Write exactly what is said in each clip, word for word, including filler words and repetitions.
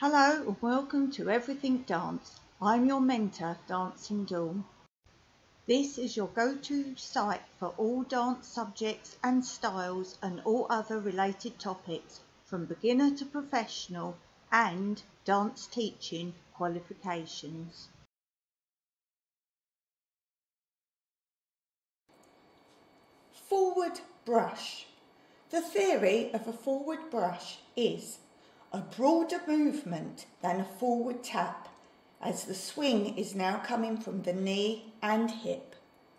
Hello and welcome to Everything Dance. I'm your mentor, Dancing Dawn. This is your go-to site for all dance subjects and styles and all other related topics from beginner to professional and dance teaching qualifications. Forward brush. The theory of a forward brush is a broader movement than a forward tap, as the swing is now coming from the knee and hip.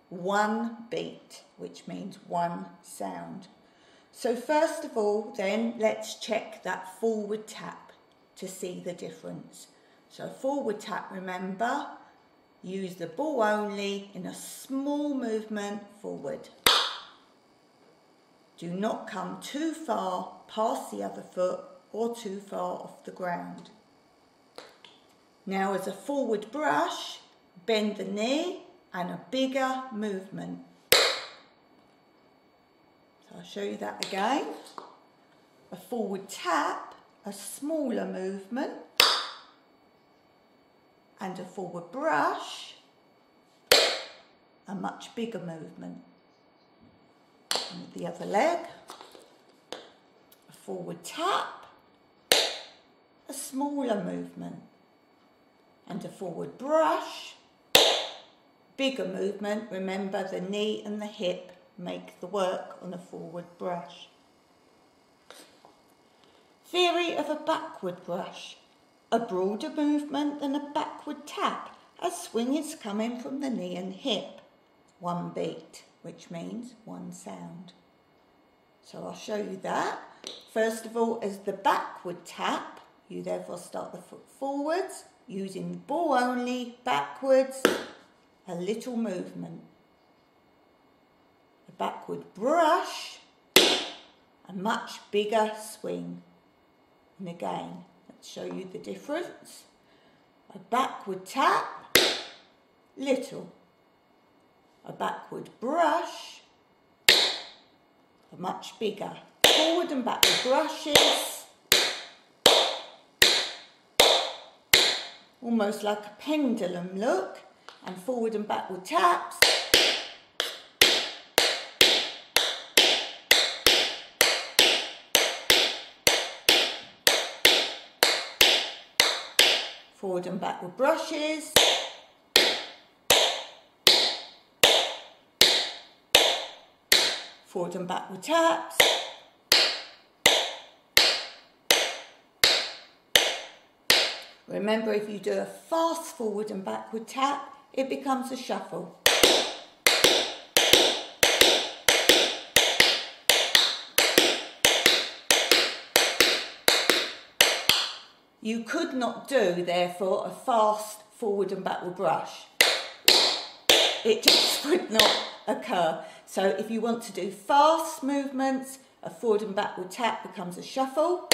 One beat, which means one sound. So first of all, then let's check that forward tap to see the difference. So forward tap, remember, use the ball only in a small movement forward. Do not come too far past the other foot or too far off the ground. Now as a forward brush, bend the knee and a bigger movement. So I'll show you that again. A forward tap, a smaller movement, and a forward brush, a much bigger movement. And with the other leg, a forward tap, a smaller movement, and a forward brush, bigger movement. Remember, the knee and the hip make the work on a forward brush. Theory of a backward brush. A broader movement than a backward tap, as swing is coming from the knee and hip. One beat, which means one sound. So I'll show you that. First of all, as the backward tap, you therefore start the foot forwards, using the ball only, backwards, a little movement. A backward brush, a much bigger swing. And again, let's show you the difference. A backward tap, little. A backward brush, a much bigger. Forward and backward brushes, almost like a pendulum look, and forward and backward taps. Forward and backward brushes. Forward and backward taps. Remember, if you do a fast forward and backward tap, it becomes a shuffle. You could not do, therefore, a fast forward and backward brush. It just would not occur. So if you want to do fast movements, a forward and backward tap becomes a shuffle.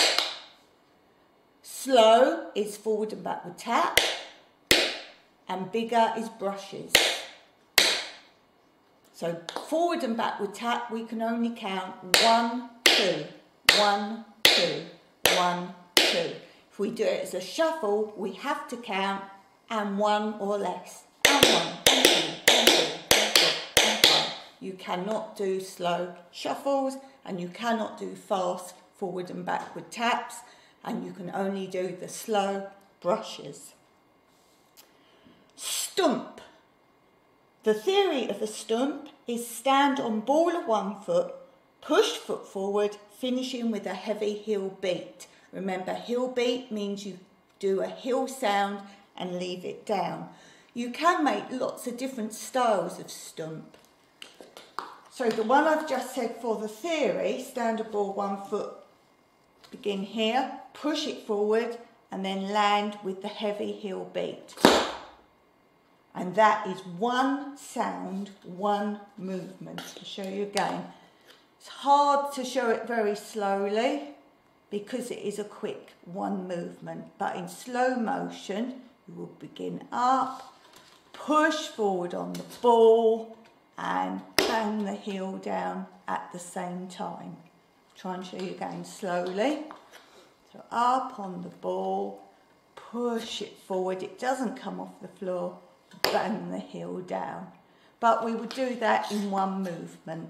Slow is forward and backward tap, and bigger is brushes. So forward and backward tap, we can only count one, two, one, two, one, two. If we do it as a shuffle, we have to count and one or less. And one, and two, and two, and two, and one. You cannot do slow shuffles, and you cannot do fast forward and backward taps. And you can only do the slow brushes. Stump. The theory of a stump is stand on ball of one foot, push foot forward, finishing with a heavy heel beat. Remember, heel beat means you do a heel sound and leave it down. You can make lots of different styles of stump. So the one I've just said for the theory, stand on ball one foot, begin here, push it forward, and then land with the heavy heel beat. And that is one sound, one movement. I'll show you again. It's hard to show it very slowly because it is a quick one movement. But in slow motion, you will begin up, push forward on the ball, and bang the heel down at the same time. Try and show you again slowly. So up on the ball, push it forward, it doesn't come off the floor, bang the heel down. But we will do that in one movement.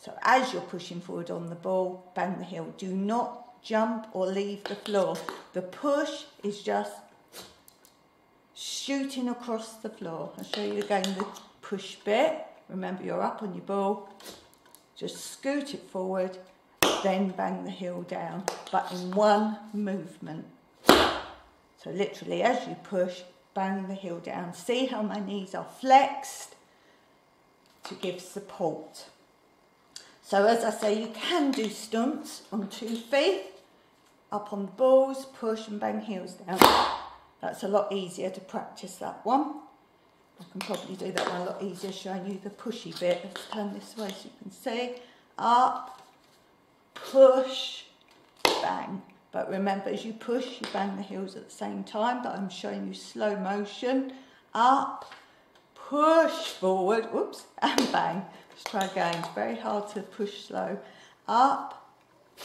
So as you're pushing forward on the ball, bang the heel. Do not jump or leave the floor. The push is just shooting across the floor. I'll show you again the push bit. Remember, you're up on your ball. Just scoot it forward, then bang the heel down, but in one movement. So literally, as you push, bang the heel down. See how my knees are flexed to give support. So as I say, you can do stunts on two feet, up on the balls, push and bang heels down. That's a lot easier to practice that one. I can probably do that one a lot easier showing you the pushy bit. Let's turn this way so you can see. Up, push, bang. But remember, as you push, you bang the heels at the same time, but I'm showing you slow motion. Up, push forward, whoops, and bang. Let's try again. It's very hard to push slow. Up,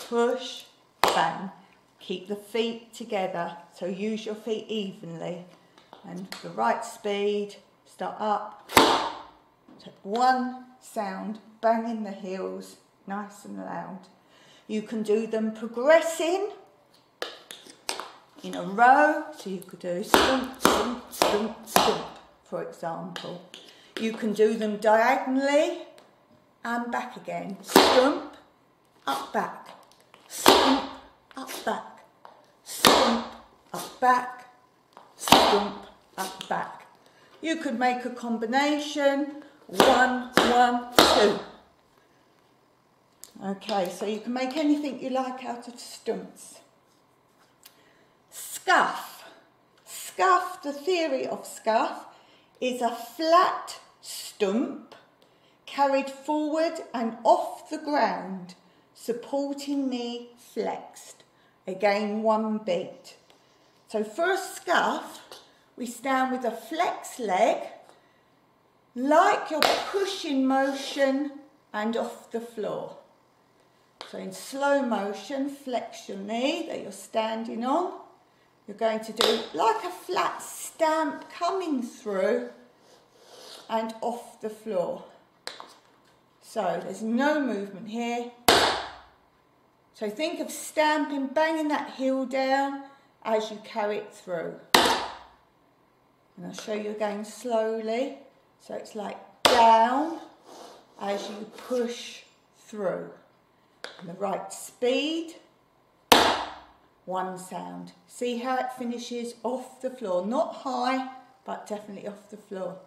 push, bang. Keep the feet together, so use your feet evenly. And the right speed, start up. Take one sound, banging the heels, nice and loud. You can do them progressing in a row. So you could do stomp, stomp, stomp, stomp, for example. You can do them diagonally and back again. Stomp, up, back. Stomp, up, back. Stomp, up, back. Stomp, up, back. You could make a combination, one, one, two. Okay, so you can make anything you like out of stunts. Scuff. Scuff, the theory of scuff, is a flat stump carried forward and off the ground, supporting knee flexed. Again, one beat. So for a scuff, we stand with a flexed leg, like you're pushing motion and off the floor. So in slow motion, flex your knee that you're standing on. You're going to do like a flat stamp coming through and off the floor. So there's no movement here. So think of stamping, banging that heel down as you carry it through. And I'll show you again slowly. So it's like down as you push through. And the right speed, one sound. See how it finishes off the floor, not high, but definitely off the floor.